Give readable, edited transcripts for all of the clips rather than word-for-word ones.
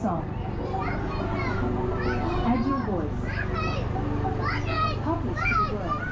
song. Add your voice. Publish to the world.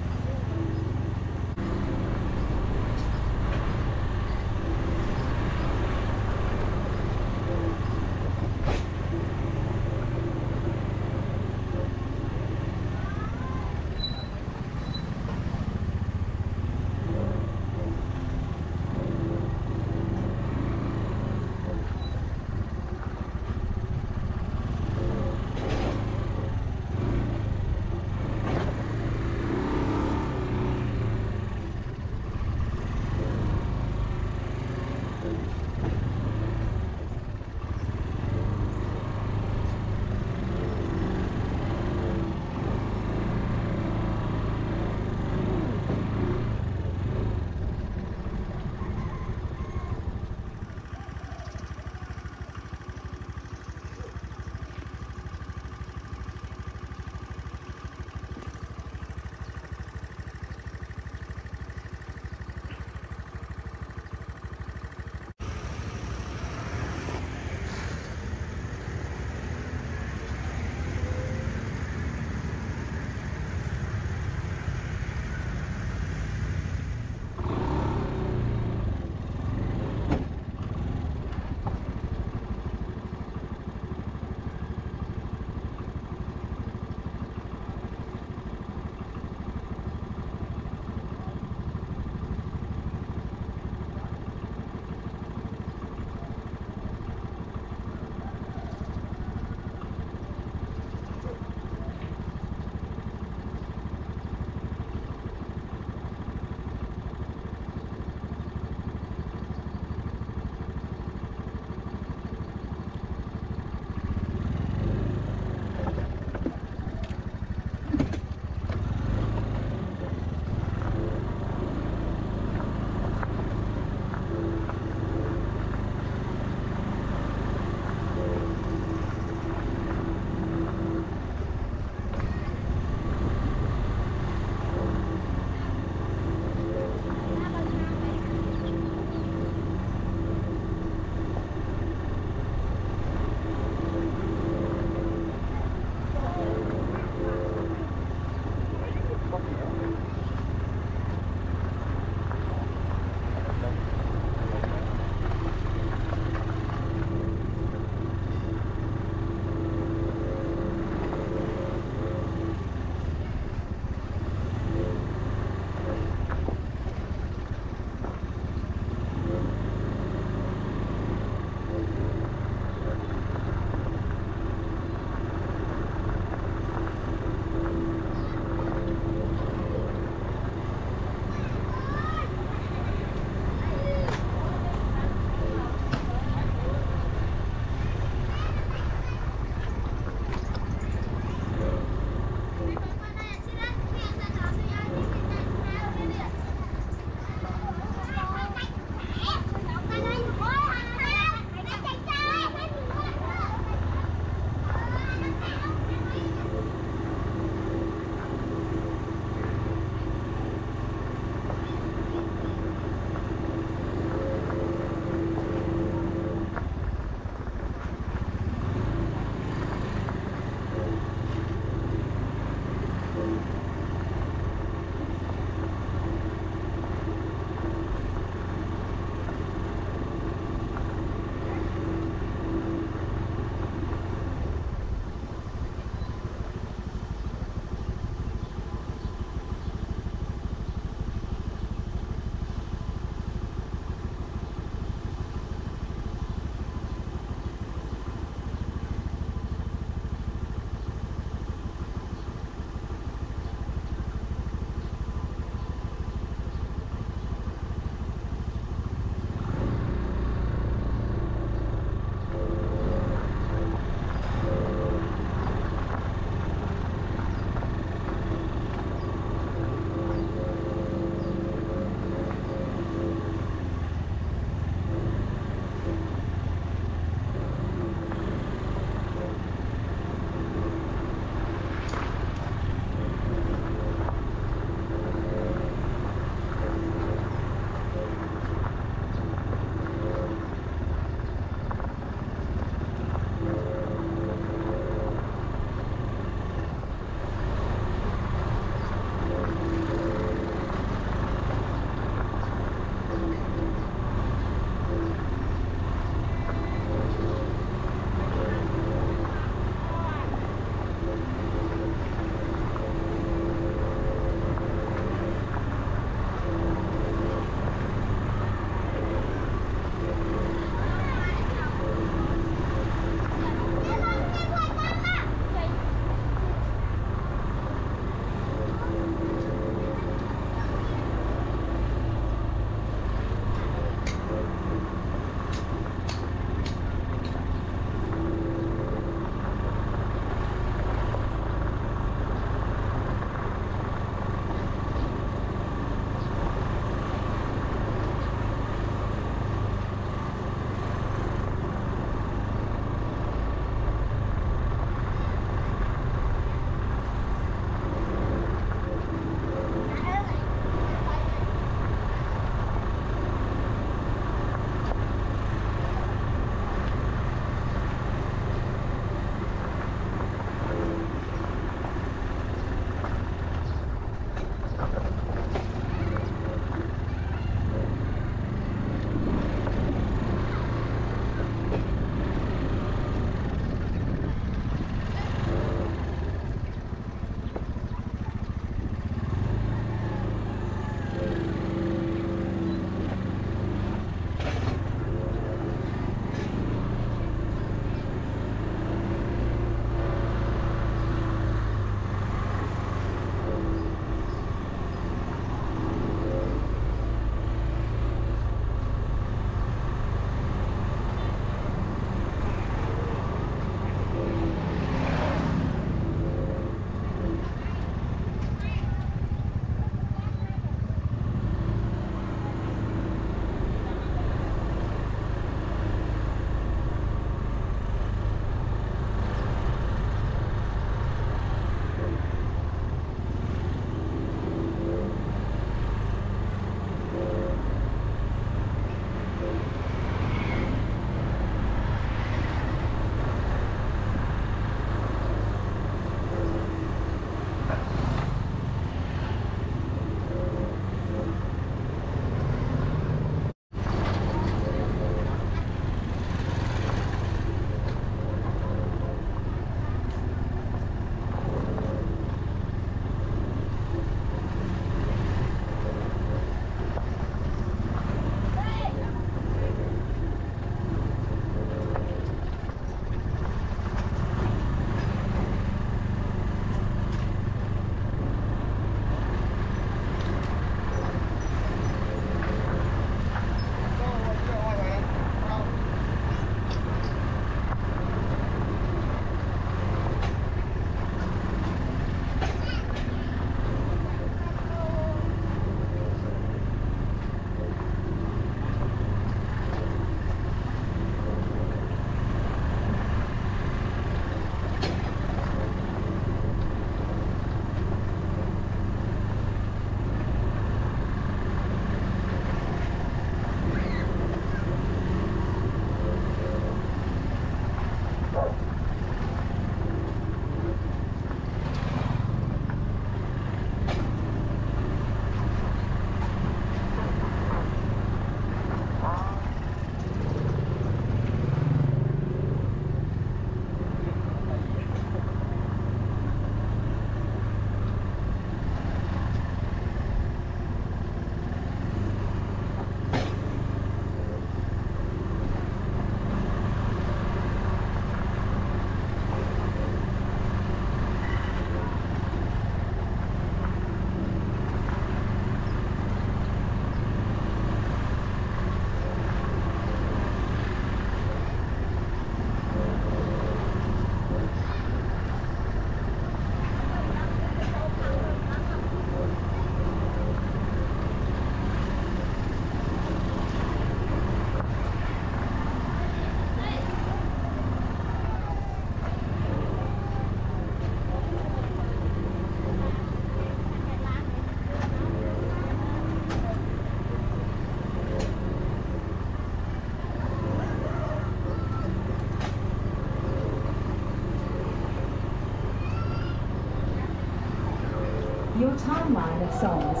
timeline of songs.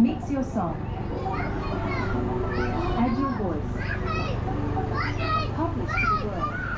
Mix your song. Add your voice. Publish to the world.